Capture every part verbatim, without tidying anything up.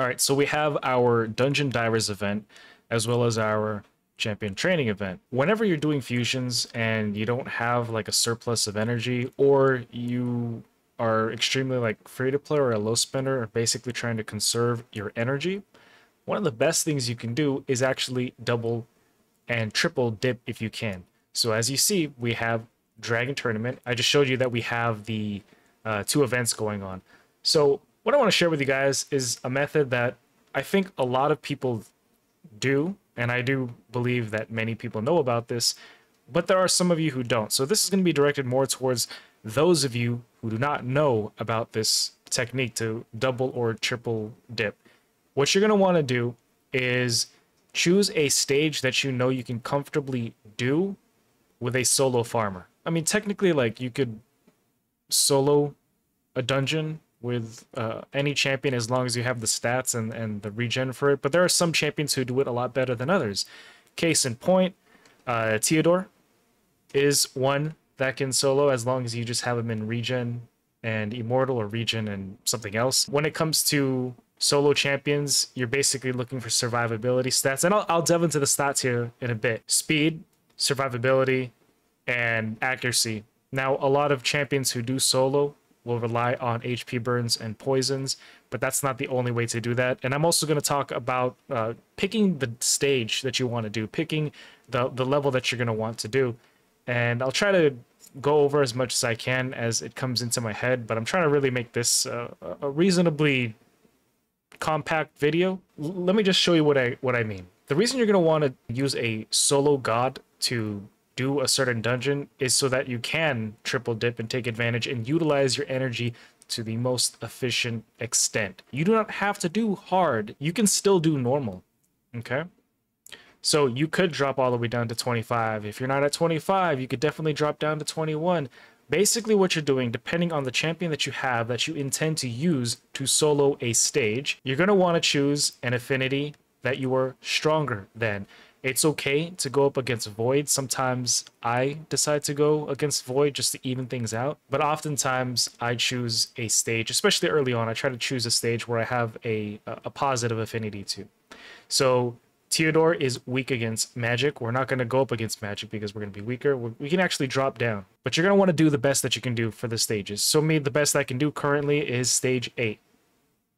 All right, so we have our Dungeon Divers event as well as our Champion Training event. Whenever you're doing fusions and you don't have like a surplus of energy, or you are extremely like free to play or a low spender or basically trying to conserve your energy, one of the best things you can do is actually double and triple dip if you can. So as you see, we have Dragon Tournament. I just showed you that we have the uh, two events going on. So what I want to share with you guys is a method that I think a lot of people do, and I do believe that many people know about this, but there are some of you who don't. So this is going to be directed more towards those of you who do not know about this technique to double or triple dip. What you're going to want to do is choose a stage that you know you can comfortably do with a solo farmer. I mean, technically, like, you could solo a dungeon with uh, any champion as long as you have the stats and, and the regen for it, but there are some champions who do it a lot better than others. Case in point, uh, Teodor is one that can solo as long as you just have him in regen and immortal, or regen and something else. When it comes to solo champions, you're basically looking for survivability stats, and I'll, I'll delve into the stats here in a bit. Speed, survivability, and accuracy. Now, a lot of champions who do solo will rely on H P burns and poisons, but that's not the only way to do that. And I'm also going to talk about uh, picking the stage that you want to do, picking the, the level that you're going to want to do. And I'll try to go over as much as I can as it comes into my head, but I'm trying to really make this uh, a reasonably compact video. L- let me just show you what I, what I mean. The reason you're going to want to use a solo god to do a certain dungeon is so that you can triple dip and take advantage and utilize your energy to the most efficient extent. You do not have to do hard. You can still do normal, okay? So you could drop all the way down to twenty-five. If you're not at twenty-five, you could definitely drop down to twenty-one. Basically what you're doing, depending on the champion that you have that you intend to use to solo a stage, you're going to want to choose an affinity that you are stronger than. It's okay to go up against Void. Sometimes I decide to go against Void just to even things out. But oftentimes I choose a stage, especially early on, I try to choose a stage where I have a, a positive affinity to. So Teodor is weak against magic. We're not going to go up against magic because we're going to be weaker. We can actually drop down. But you're going to want to do the best that you can do for the stages. So me, the best I can do currently is stage eight.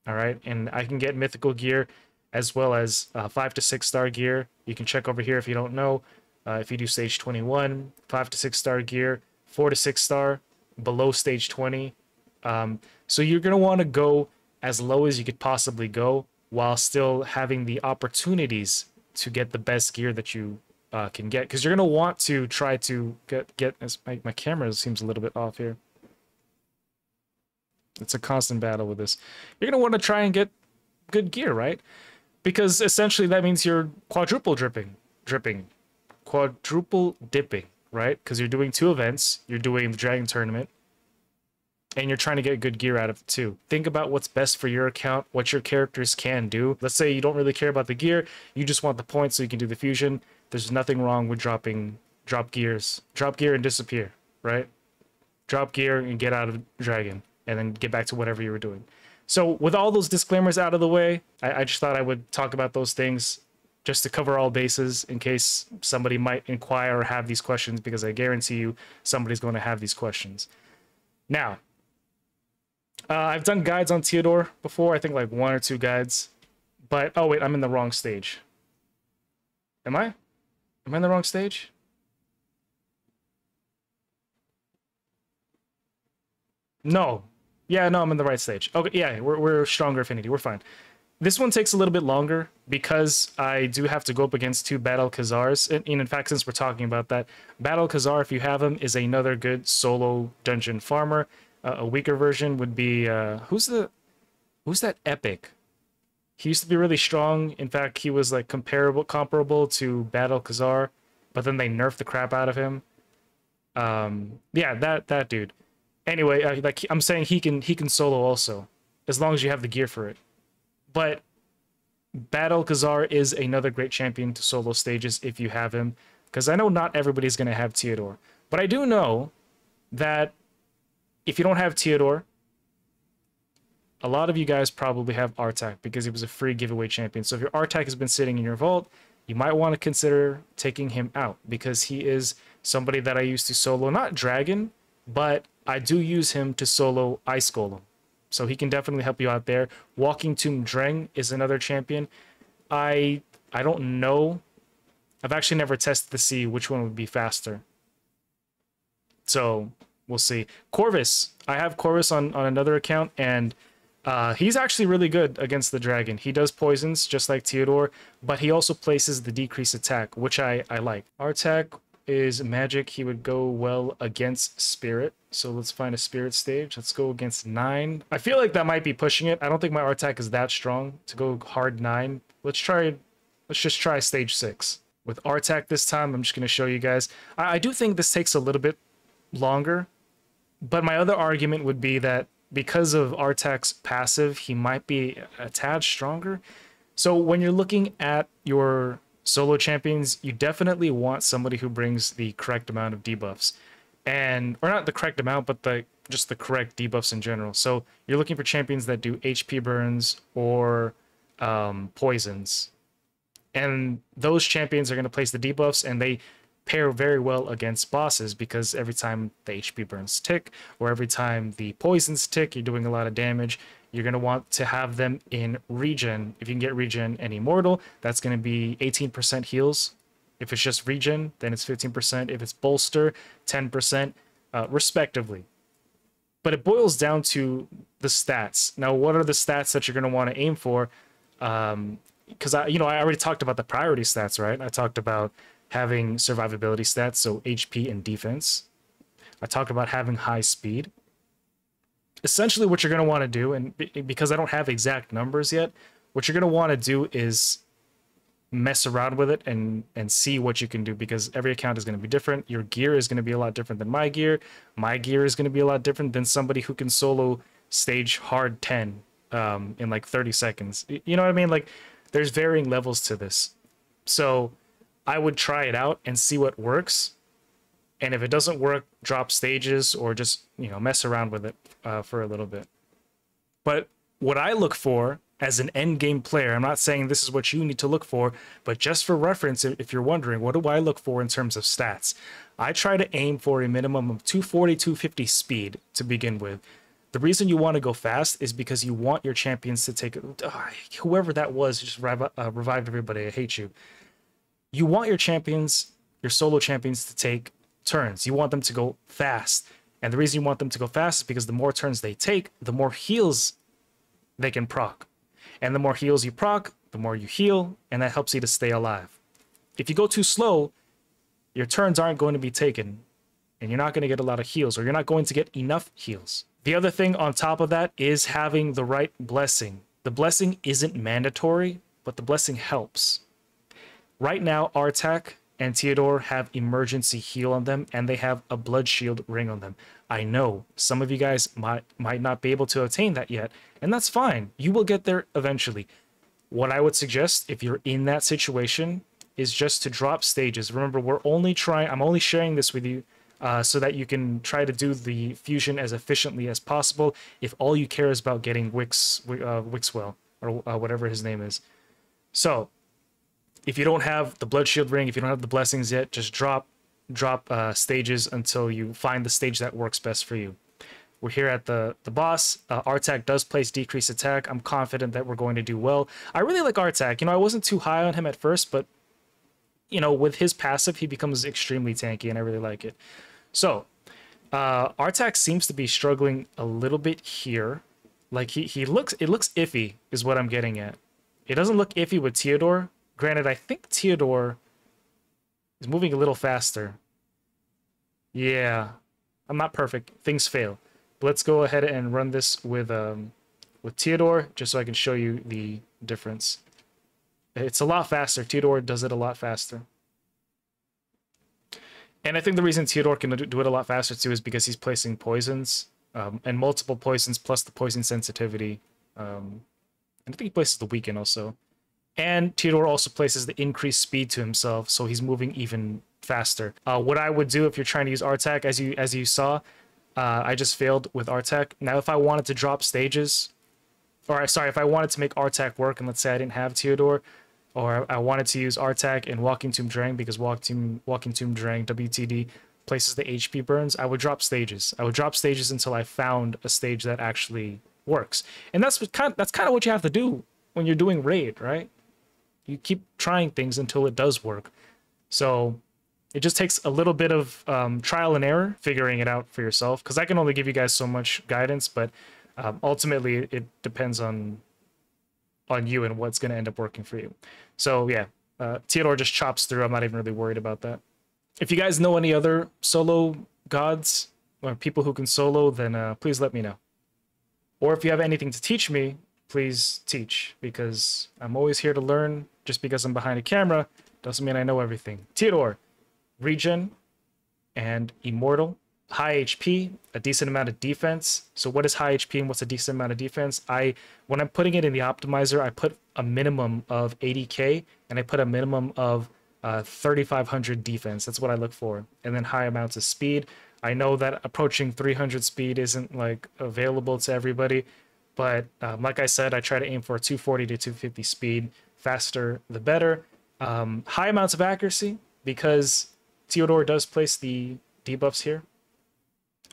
All right. And I can get mythical gear as well as uh, five to six star gear. You can check over here if you don't know. Uh, if you do stage twenty-one, five to six star gear, four to six star, below stage twenty. Um, so you're going to want to go as low as you could possibly go while still having the opportunities to get the best gear that you uh, can get. Because you're going to want to try to get, get as my, my camera seems a little bit off here. It's a constant battle with this. You're going to want to try and get good gear, right? Because essentially that means you're quadruple dripping, dripping, quadruple dipping, right? Because you're doing two events, you're doing the Dragon Tournament, and you're trying to get good gear out of it too. Think about what's best for your account, what your characters can do. Let's say you don't really care about the gear, you just want the points so you can do the fusion. There's nothing wrong with dropping, drop gears, drop gear and disappear, right? Drop gear and get out of Dragon, and then get back to whatever you were doing. So with all those disclaimers out of the way, I, I just thought I would talk about those things just to cover all bases in case somebody might inquire or have these questions, because I guarantee you somebody's going to have these questions. Now, uh, I've done guides on Teodor before, I think like one or two guides, but oh wait, I'm in the wrong stage. Am I? Am I in the wrong stage? No. Yeah, no, I'm in the right stage. Okay, yeah, we're, we're stronger affinity. We're fine. This one takes a little bit longer because I do have to go up against two Battle Khazars. And, and in fact, since we're talking about that, Battle Khazar, if you have him, is another good solo dungeon farmer. Uh, a weaker version would be... Uh, who's the... Who's that epic? He used to be really strong. In fact, he was like comparable, comparable to Battle Khazar, but then they nerfed the crap out of him. Um, yeah, that, that dude. Anyway, uh, like I'm saying, he can he can solo also, as long as you have the gear for it. But Battle Khazar is another great champion to solo stages if you have him, because I know not everybody's going to have Teodor. But I do know that if you don't have Teodor, a lot of you guys probably have Artak because he was a free giveaway champion. So if your Artak has been sitting in your vault, you might want to consider taking him out, because he is somebody that I used to solo, not Dragon, but I do use him to solo Ice Golem. So he can definitely help you out there. Walking Tomb Dreng is another champion. I I don't know. I've actually never tested to see which one would be faster. So we'll see. Corvus. I have Corvus on, on another account, and uh, he's actually really good against the dragon. He does poisons, just like Teodor, but he also places the decrease attack, which I, I like. Artak is magic. He would go well against spirit. So let's find a spirit stage. Let's go against nine. I feel like that might be pushing it. I don't think my Artak is that strong to go hard nine. Let's try, let's just try stage six. With Artak this time, I'm just going to show you guys. I, I do think this takes a little bit longer, but my other argument would be that because of Artak's passive, he might be a tad stronger. So when you're looking at your solo champions, you definitely want somebody who brings the correct amount of debuffs, and or not the correct amount, but the just the correct debuffs in general. So you're looking for champions that do H P burns or um, poisons, and those champions are going to place the debuffs, and they pair very well against bosses, because every time the H P burns tick or every time the poisons tick, you're doing a lot of damage. You're going to want to have them in regen. If you can get regen and immortal, that's going to be eighteen percent heals. If it's just regen, then it's fifteen percent. If it's bolster, ten percent, uh, respectively. But it boils down to the stats. Now, what are the stats that you're going to want to aim for? Um, because I, you know, I already talked about the priority stats, right? I talked about having survivability stats, so H P and defense. I talked about having high speed. Essentially what you're going to want to do, and because I don't have exact numbers yet, what you're going to want to do is mess around with it and and see what you can do, because every account is going to be different. Your gear is going to be a lot different than my gear. My gear is going to be a lot different than somebody who can solo stage hard ten um, in like thirty seconds. You know what I mean? Like, there's varying levels to this. So I would try it out and see what works. And if it doesn't work, drop stages or just, you know, mess around with it uh, for a little bit. But what I look for as an end game player, I'm not saying this is what you need to look for, but just for reference, if you're wondering, what do I look for in terms of stats? I try to aim for a minimum of two forty, two fifty speed to begin with. The reason you want to go fast is because you want your champions to take, oh, whoever that was just rev uh, revived everybody, I hate you. You want your champions, your solo champions to take turns. You want them to go fast, and the reason you want them to go fast is because the more turns they take, the more heals they can proc, and the more heals you proc, the more you heal, and that helps you to stay alive. If you go too slow, your turns aren't going to be taken, and you're not going to get a lot of heals, or you're not going to get enough heals. The other thing on top of that is having the right blessing. The blessing isn't mandatory, but the blessing helps. Right now, Artak and Teodor have emergency heal on them, and they have a blood shield ring on them. I know some of you guys might might not be able to attain that yet, and that's fine. You will get there eventually. What I would suggest if you're in that situation is just to drop stages. Remember, we're only trying, I'm only sharing this with you uh, so that you can try to do the fusion as efficiently as possible if all you care is about getting Wix, uh, Wixwell, or uh, whatever his name is. So if you don't have the blood shield ring, if you don't have the blessings yet, just drop drop uh, stages until you find the stage that works best for you. We're here at the, the boss. Uh, Artak does place decrease attack. I'm confident that we're going to do well. I really like Artak. You know, I wasn't too high on him at first, but, you know, with his passive, he becomes extremely tanky, and I really like it. So, uh, Artak seems to be struggling a little bit here. Like, he, he looks, it looks iffy is what I'm getting at. It doesn't look iffy with Teodor. Granted, I think Teodor is moving a little faster. Yeah, I'm not perfect. Things fail. But let's go ahead and run this with um, with Teodor, just so I can show you the difference. It's a lot faster. Teodor does it a lot faster. And I think the reason Teodor can do it a lot faster, too, is because he's placing poisons, um, and multiple poisons, plus the poison sensitivity. Um, and I think he places the weaken also. And Teodor also places the increased speed to himself, so he's moving even faster. Uh, what I would do if you're trying to use Artak, as you as you saw, uh, I just failed with Artak. Now, if I wanted to drop stages, or sorry, if I wanted to make Artak work, and let's say I didn't have Teodor, or I wanted to use Artak in Walking Tomb Dreng because Walking Walking Tomb Dreng W T D places the H P burns, I would drop stages. I would drop stages until I found a stage that actually works. And that's what kind of, that's kind of what you have to do when you're doing raid, right? You keep trying things until it does work. So it just takes a little bit of um, trial and error, figuring it out for yourself, because I can only give you guys so much guidance, but um, ultimately it depends on on you and what's going to end up working for you. So yeah, uh, Teodor just chops through. I'm not even really worried about that. If you guys know any other solo gods or people who can solo, then uh, please let me know. Or if you have anything to teach me, please teach, because I'm always here to learn. Just because I'm behind a camera doesn't mean I know everything. Teodor, regen and immortal, high H P, a decent amount of defense. So what is high H P and what's a decent amount of defense? I, when I'm putting it in the optimizer, I put a minimum of eighty K and I put a minimum of uh, thirty-five hundred defense. That's what I look for. And then high amounts of speed. I know that approaching three hundred speed isn't like available to everybody, but um, like I said, I try to aim for two forty to two fifty speed. Faster, the better. Um, high amounts of accuracy, because Teodor does place the debuffs here.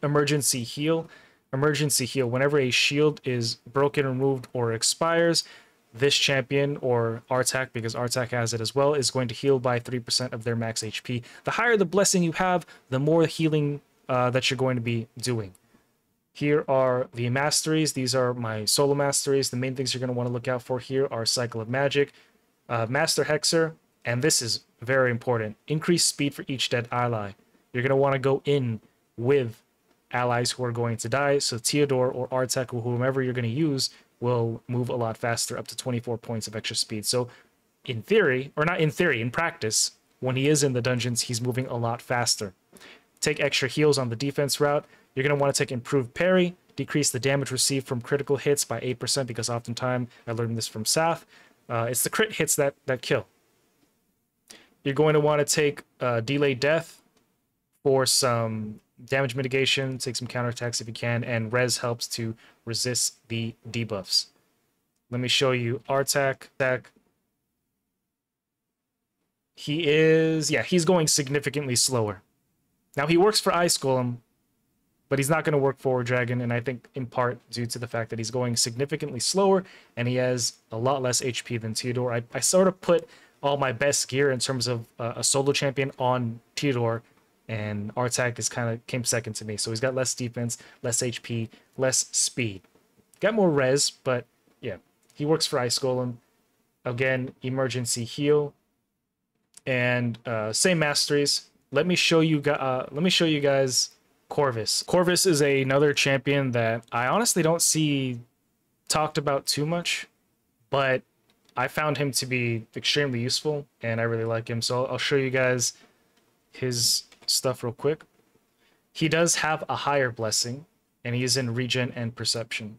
Emergency heal. Emergency heal. Whenever a shield is broken, removed, or expires, this champion, or Artak, because Artak has it as well, is going to heal by three percent of their max H P. The higher the blessing you have, the more healing uh, that you're going to be doing. Here are the masteries. These are my solo masteries. The main things you're going to want to look out for here are Cycle of Magic, uh, Master Hexer, and this is very important. Increase speed for each dead ally. You're going to want to go in with allies who are going to die, so Teodor or Artak or whomever you're going to use will move a lot faster, up to twenty-four points of extra speed. So in theory, or not in theory, in practice, when he is in the dungeons, he's moving a lot faster. Take extra heals on the defense route. You're going to want to take improved parry, decrease the damage received from critical hits by eight percent, because oftentimes, I learned this from Sath, uh, it's the crit hits that, that kill. You're going to want to take uh, delayed death for some damage mitigation, take some counterattacks if you can, and res helps to resist the debuffs. Let me show you Artak. He is, yeah, he's going significantly slower. Now he works for Ice Golem, but he's not going to work for War Dragon, and I think in part due to the fact that he's going significantly slower and he has a lot less H P than Teodor. I, I sort of put all my best gear in terms of uh, a solo champion on Teodor, and Artak is kind of came second to me. So he's got less defense, less H P, less speed. Got more res, but yeah, he works for Ice Golem. Again, emergency heal and uh, same masteries. Let me show you. Uh, let me show you guys. Corvus. Corvus is a, another champion that I honestly don't see talked about too much, but I found him to be extremely useful, and I really like him, so I'll, I'll show you guys his stuff real quick. He does have a higher blessing, and he is in regen and perception.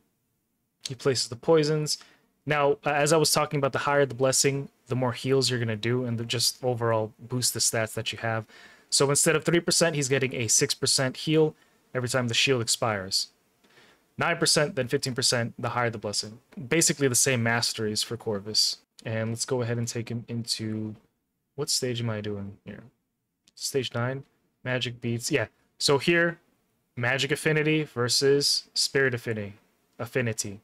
He places the poisons. Now, as I was talking about, the higher the blessing, the more heals you're going to do, and the just overall boost the stats that you have. So instead of three percent, he's getting a six percent heal every time the shield expires. nine percent, then fifteen percent, the higher the blessing. Basically the same masteries for Corvus. And let's go ahead and take him into... What stage am I doing here? Stage nine, magic beats. Yeah, so here, magic affinity versus spirit affinity. Affinity.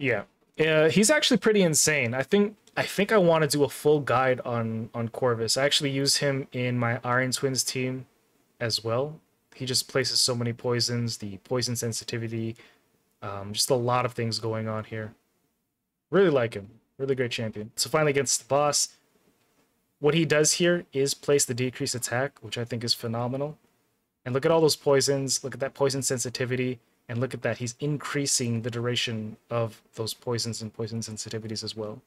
Yeah, uh, he's actually pretty insane. I think... I think I want to do a full guide on, on Corvus. I actually use him in my Iron Twins team as well. He just places so many poisons, the poison sensitivity, um, just a lot of things going on here. Really like him. Really great champion. So finally against the boss, what he does here is place the decreased attack, which I think is phenomenal. And look at all those poisons. Look at that poison sensitivity. And look at that. He's increasing the duration of those poisons and poison sensitivities as well.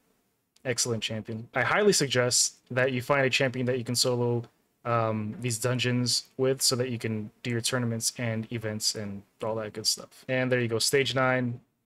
Excellent champion. I highly suggest that you find a champion that you can solo um, these dungeons with, so that you can do your tournaments and events and all that good stuff. And there you go. Stage nine,